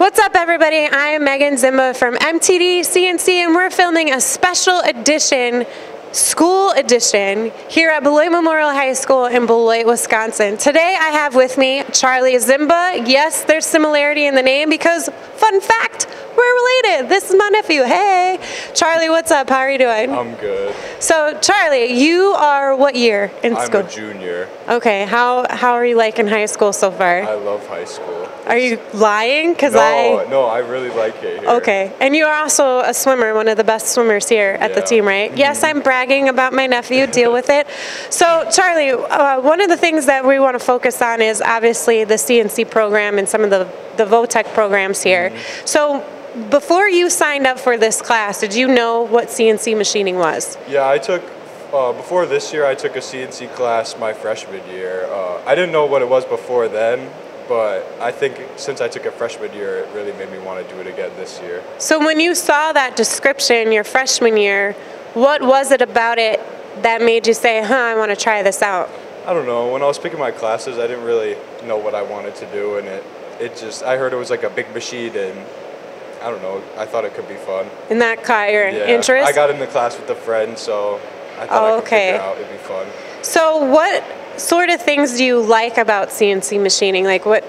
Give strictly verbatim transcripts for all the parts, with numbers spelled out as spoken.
What's up, everybody? I am Meaghan Ziemba from M T D C N C, and we're filming a special edition, school edition, here at Beloit Memorial High School in Beloit, Wisconsin. Today I have with me Charlie Ziemba. Yes, there's similarity in the name because, fun fact, we're related. This is my nephew. Hey, Charlie, what's up? How are you doing? I'm good. So, Charlie, you are what year in I'm school? I'm a junior. Okay, how how are you liking high school so far? I love high school. Are you lying? Cause no, I... no, I really like it here. Okay, and you are also a swimmer, one of the best swimmers here at yeah. the team, right? Mm-hmm. Yes, I'm bragging about my nephew, deal with it. So, Charlie, uh, one of the things that we want to focus on is obviously the C N C program and some of the, the VoTech programs here. Mm-hmm. So, before you signed up for this class, did you know what C N C machining was? Yeah, I took... Uh, before this year, I took a C N C class my freshman year. Uh, I didn't know what it was before then, but I think since I took it freshman year, it really made me want to do it again this year. So when you saw that description your freshman year, what was it about it that made you say, huh, I want to try this out? I don't know. When I was picking my classes, I didn't really know what I wanted to do, and it, it just, I heard it was like a big machine, and I don't know, I thought it could be fun. And that caught your yeah. interest? I got in the class with a friend, so... I thought oh, I could okay. figure out. It'd be fun. So what sort of things do you like about C N C machining? Like what?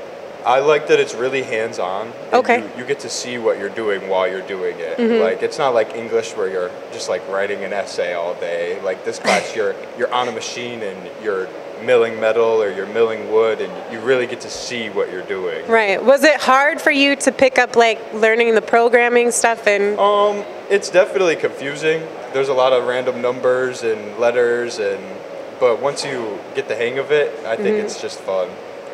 I like that it's really hands-on. Okay. You, you get to see what you're doing while you're doing it. Mm-hmm. Like it's not like English where you're just like writing an essay all day. Like this class, you're you're on a machine and you're milling metal or you're milling wood, and you really get to see what you're doing. Right. Was it hard for you to pick up like learning the programming stuff and? Um, it's definitely confusing. There's a lot of random numbers and letters, and but once you get the hang of it, I think mm-hmm. it's just fun.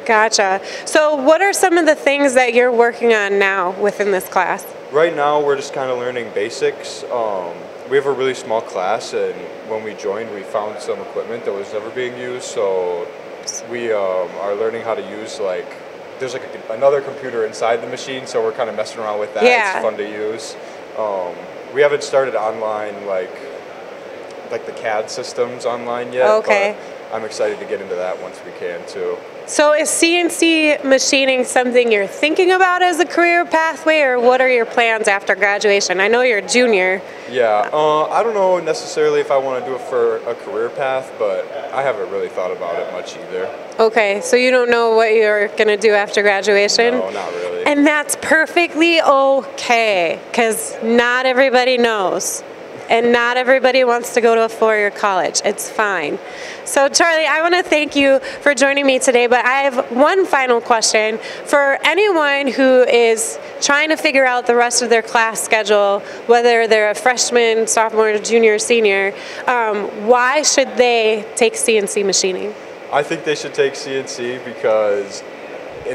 Gotcha. So what are some of the things that you're working on now within this class? Right now we're just kind of learning basics. Um, we have a really small class, and when we joined we found some equipment that was never being used, so we um, are learning how to use like, there's like a, another computer inside the machine, so we're kind of messing around with that. Yeah. It's fun to use. Um, We haven't started online, like like the C A D systems online yet, okay. but I'm excited to get into that once we can, too. So is C N C machining something you're thinking about as a career pathway, or what are your plans after graduation? I know you're a junior. Yeah, uh, I don't know necessarily if I want to do it for a career path, but I haven't really thought about it much either. Okay, so you don't know what you're going to do after graduation? No, not really. And that's perfectly okay, because not everybody knows, and not everybody wants to go to a four-year college. It's fine. So, Charlie, I want to thank you for joining me today, but I have one final question. For anyone who is trying to figure out the rest of their class schedule, whether they're a freshman, sophomore, junior, senior, um, why should they take C N C machining? I think they should take C N C because...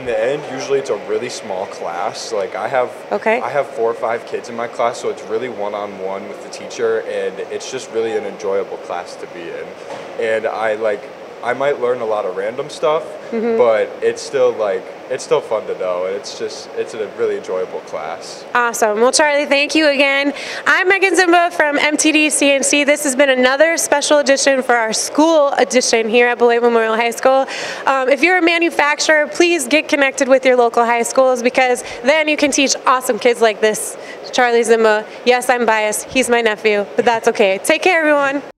in the end, usually it's a really small class. Like I have, okay. I have four or five kids in my class, so it's really one-on-one with the teacher, and it's just really an enjoyable class to be in. And I like, I might learn a lot of random stuff, mm-hmm. but it's still like, it's still fun to know, and it's just, it's a really enjoyable class. Awesome. Well, Charlie, thank you again. I'm Meaghan Ziemba from M T D C N C. This has been another special edition for our school edition here at Beloit Memorial High School. Um, if you're a manufacturer, please get connected with your local high schools, because then you can teach awesome kids like this. Charlie Ziemba. Yes, I'm biased. He's my nephew, but that's okay. Take care, everyone.